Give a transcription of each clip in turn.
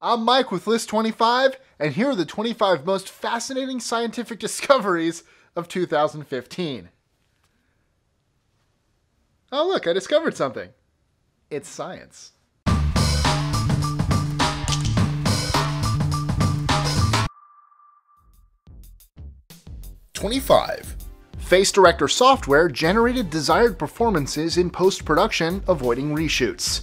I'm Mike with List 25, and here are the 25 most fascinating scientific discoveries of 2015. Oh look, I discovered something. It's science. #25. FaceDirector software generated desired performances in post-production, avoiding reshoots.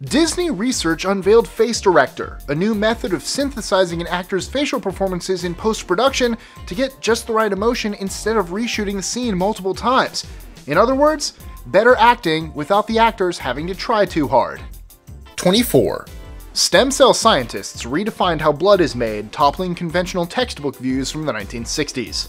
Disney research unveiled FaceDirector, a new method of synthesizing an actor's facial performances in post-production to get just the right emotion instead of reshooting the scene multiple times. In other words, better acting without the actors having to try too hard. #24. Stem cell scientists redefined how blood is made, toppling conventional textbook views from the 1960s.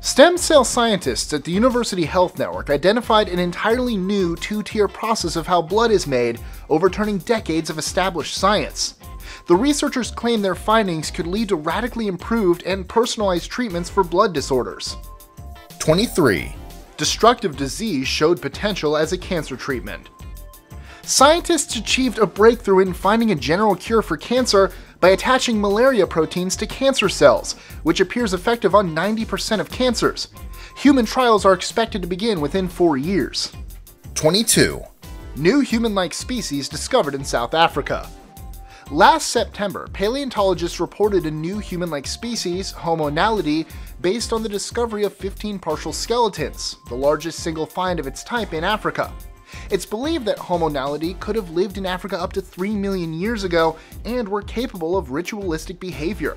Stem cell scientists at the University Health Network identified an entirely new two-tier process of how blood is made, overturning decades of established science. The researchers claim their findings could lead to radically improved and personalized treatments for blood disorders. #23. Destructive disease showed potential as a cancer treatment. Scientists achieved a breakthrough in finding a general cure for cancer by attaching malaria proteins to cancer cells, which appears effective on 90% of cancers. Human trials are expected to begin within 4 years. #22. New human-like species discovered in South Africa. Last September, paleontologists reported a new human-like species, Homo naledi, based on the discovery of 15 partial skeletons, the largest single find of its type in Africa. It's believed that Homo naledi could have lived in Africa up to 3 million years ago and were capable of ritualistic behavior.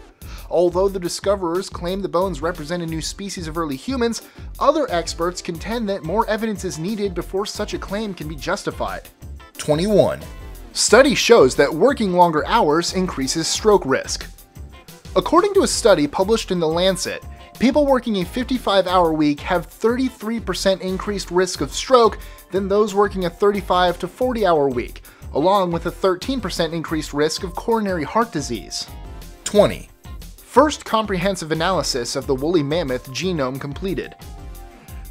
Although the discoverers claim the bones represent a new species of early humans, other experts contend that more evidence is needed before such a claim can be justified. #21. Study shows that working longer hours increases stroke risk. According to a study published in The Lancet, people working a 55-hour week have 33% increased risk of stroke than those working a 35 to 40-hour week, along with a 13% increased risk of coronary heart disease. #20. First comprehensive analysis of the woolly mammoth genome completed.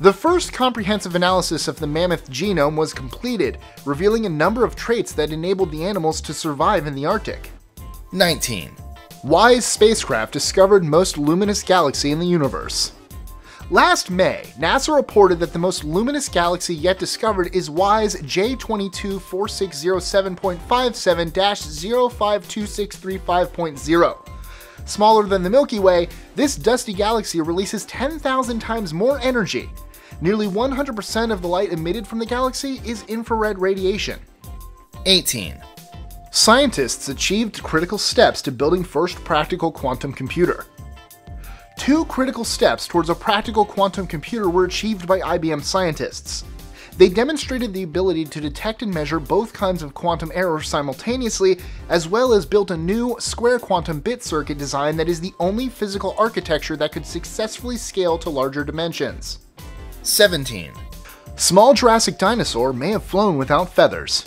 The first comprehensive analysis of the mammoth genome was completed, revealing a number of traits that enabled the animals to survive in the Arctic. #19. WISE spacecraft discovered most luminous galaxy in the universe. Last May, NASA reported that the most luminous galaxy yet discovered is WISE J224607.57-052635.0. Smaller than the Milky Way, this dusty galaxy releases 10,000 times more energy. Nearly 100% of the light emitted from the galaxy is infrared radiation. #18. Scientists achieved critical steps to building first practical quantum computer. Two critical steps towards a practical quantum computer were achieved by IBM scientists. They demonstrated the ability to detect and measure both kinds of quantum error simultaneously, as well as built a new square quantum bit circuit design that is the only physical architecture that could successfully scale to larger dimensions. #17. Small Jurassic dinosaur may have flown without feathers.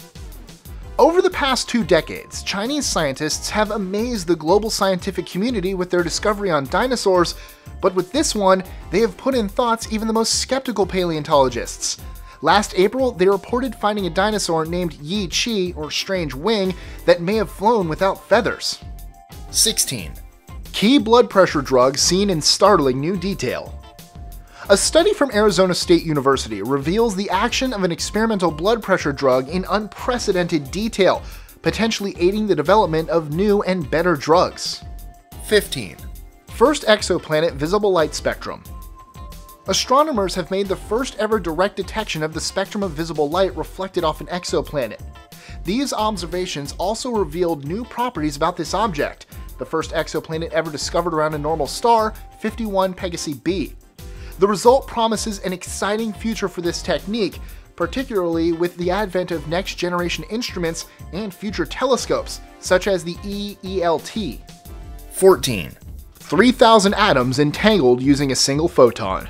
Over the past 2 decades, Chinese scientists have amazed the global scientific community with their discovery on dinosaurs, but with this one, they have put in thoughts even the most skeptical paleontologists. Last April, they reported finding a dinosaur named Yi Qi, or Strange Wing, that may have flown without feathers. #16. Key blood pressure drug seen in startling new detail. A study from Arizona State University reveals the action of an experimental blood pressure drug in unprecedented detail, potentially aiding the development of new and better drugs. #15. First exoplanet visible light spectrum. Astronomers have made the first ever direct detection of the spectrum of visible light reflected off an exoplanet. These observations also revealed new properties about this object, the first exoplanet ever discovered around a normal star, 51 Pegasi b. The result promises an exciting future for this technique, particularly with the advent of next-generation instruments and future telescopes, such as the EELT. #14. 3,000 atoms entangled using a single photon.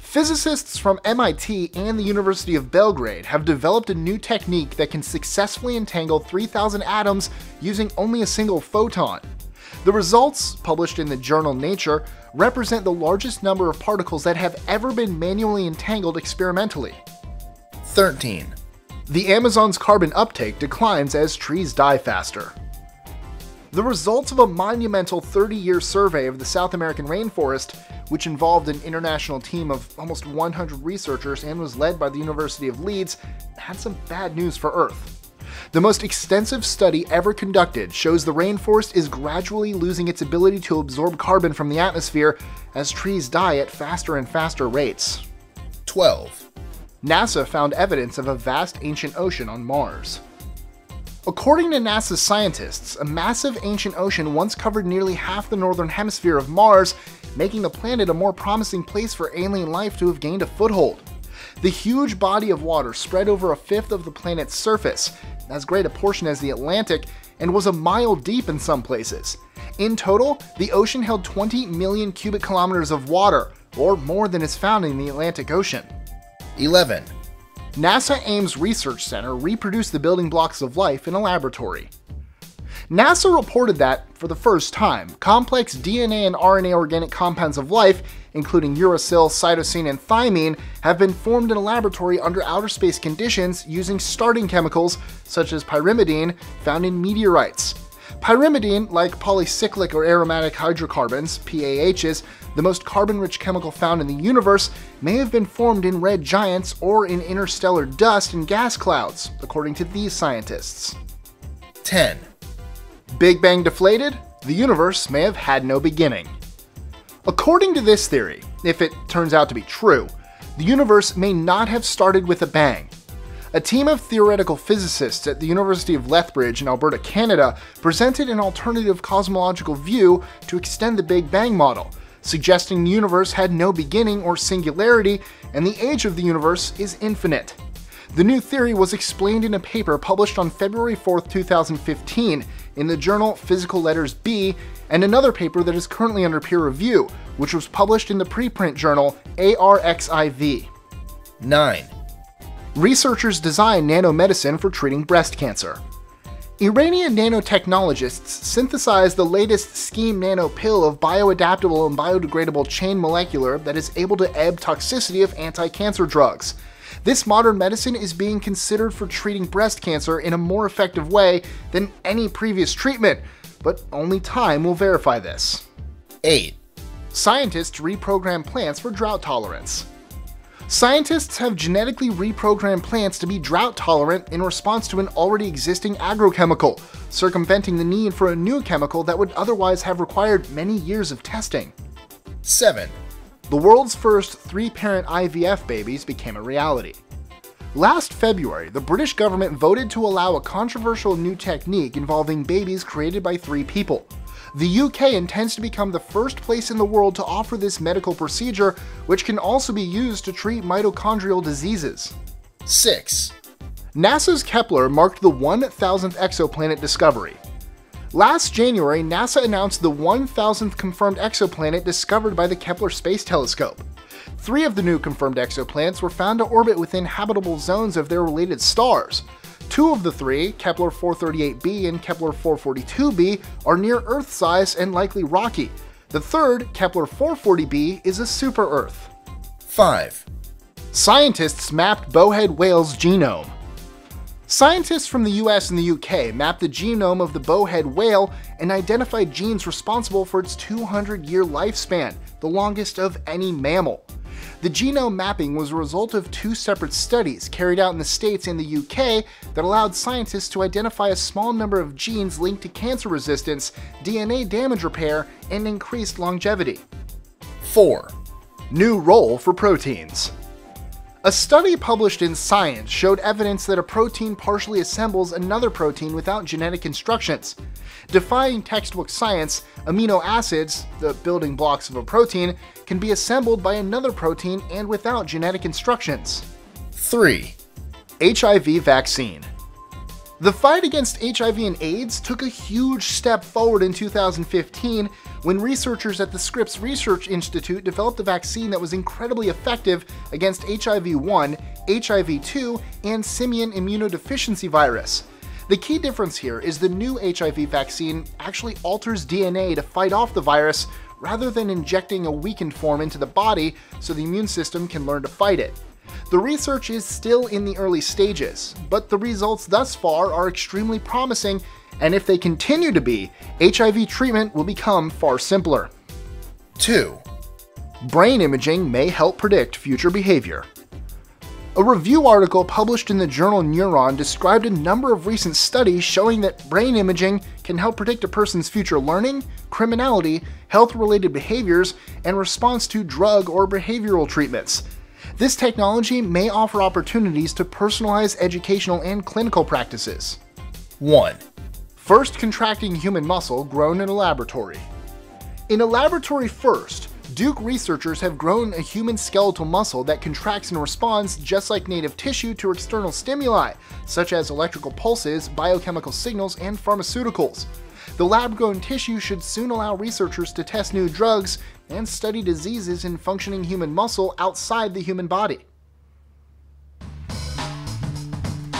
Physicists from MIT and the University of Belgrade have developed a new technique that can successfully entangle 3,000 atoms using only a single photon. The results, published in the journal Nature, represent the largest number of particles that have ever been manually entangled experimentally. #13. the Amazon's carbon uptake declines as trees die faster. The results of a monumental 30-year survey of the South American rainforest, which involved an international team of almost 100 researchers and was led by the University of Leeds, had some bad news for Earth. The most extensive study ever conducted shows the rainforest is gradually losing its ability to absorb carbon from the atmosphere as trees die at faster and faster rates. 12. NASA found evidence of a vast ancient ocean on Mars. According to NASA's scientists, a massive ancient ocean once covered nearly half the northern hemisphere of Mars, making the planet a more promising place for alien life to have gained a foothold. The huge body of water spread over a fifth of the planet's surface, as great a portion as the Atlantic, and was a mile deep in some places. In total, the ocean held 20 million cubic kilometers of water, or more than is found in the Atlantic Ocean. 11. NASA Ames Research Center reproduced the building blocks of life in a laboratory. NASA reported that, for the first time, complex DNA and RNA organic compounds of life, including uracil, cytosine, and thymine, have been formed in a laboratory under outer space conditions using starting chemicals such as pyrimidine found in meteorites. Pyrimidine, like polycyclic or aromatic hydrocarbons, PAHs, the most carbon-rich chemical found in the universe, may have been formed in red giants or in interstellar dust and gas clouds, according to these scientists. 10. Big Bang deflated, the universe may have had no beginning. According to this theory, if it turns out to be true, the universe may not have started with a bang. A team of theoretical physicists at the University of Lethbridge in Alberta, Canada, presented an alternative cosmological view to extend the Big Bang model, suggesting the universe had no beginning or singularity, and the age of the universe is infinite. The new theory was explained in a paper published on February 4, 2015, in the journal Physical Letters B, and another paper that is currently under peer review, which was published in the preprint journal ARXIV. 9. Researchers design nanomedicine for treating breast cancer. Iranian nanotechnologists synthesized the latest scheme nano pill of bioadaptable and biodegradable chain molecular that is able to ebb toxicity of anti-cancer drugs. This modern medicine is being considered for treating breast cancer in a more effective way than any previous treatment, but only time will verify this. 8. Scientists reprogram plants for drought tolerance. Scientists have genetically reprogrammed plants to be drought tolerant in response to an already existing agrochemical, circumventing the need for a new chemical that would otherwise have required many years of testing. 7. The world's first three-parent IVF babies became a reality. Last February, the British government voted to allow a controversial new technique involving babies created by three people. The UK intends to become the first place in the world to offer this medical procedure, which can also be used to treat mitochondrial diseases. 6. NASA's Kepler marked the 1,000th exoplanet discovery. Last January, NASA announced the 1,000th confirmed exoplanet discovered by the Kepler Space Telescope. Three of the new confirmed exoplanets were found to orbit within habitable zones of their related stars. Two of the three, Kepler-438b and Kepler-442b, are near Earth size and likely rocky. The third, Kepler-440b, is a super-Earth. 5. Scientists mapped bowhead whale's genome. Scientists from the US and the UK mapped the genome of the bowhead whale and identified genes responsible for its 200-year lifespan, the longest of any mammal. The genome mapping was a result of two separate studies carried out in the States and the UK that allowed scientists to identify a small number of genes linked to cancer resistance, DNA damage repair, and increased longevity. 4. New role for proteins. A study published in Science showed evidence that a protein partially assembles another protein without genetic instructions. Defying textbook science, amino acids, the building blocks of a protein, can be assembled by another protein and without genetic instructions. 3. HIV vaccine. The fight against HIV and AIDS took a huge step forward in 2015 when researchers at the Scripps Research Institute developed a vaccine that was incredibly effective against HIV-1, HIV-2, and simian immunodeficiency virus. The key difference here is the new HIV vaccine actually alters DNA to fight off the virus rather than injecting a weakened form into the body so the immune system can learn to fight it. The research is still in the early stages, but the results thus far are extremely promising, and if they continue to be, HIV treatment will become far simpler. 2. Brain imaging may help predict future behavior. A review article published in the journal Neuron described a number of recent studies showing that brain imaging can help predict a person's future learning, criminality, health-related behaviors, and response to drug or behavioral treatments. This technology may offer opportunities to personalize educational and clinical practices. 1. First contracting human muscle grown in a laboratory. In a laboratory first, Duke researchers have grown a human skeletal muscle that contracts and responds just like native tissue to external stimuli, such as electrical pulses, biochemical signals, and pharmaceuticals. The lab-grown tissue should soon allow researchers to test new drugs and study diseases in functioning human muscle outside the human body.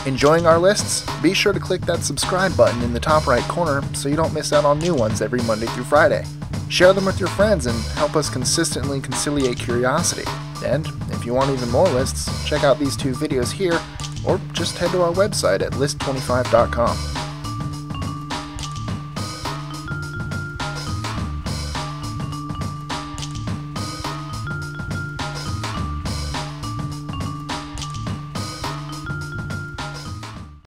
Enjoying our lists? Be sure to click that subscribe button in the top right corner so you don't miss out on new ones every Monday through Friday. Share them with your friends and help us consistently conciliate curiosity. And if you want even more lists, check out these two videos here, or just head to our website at list25.com.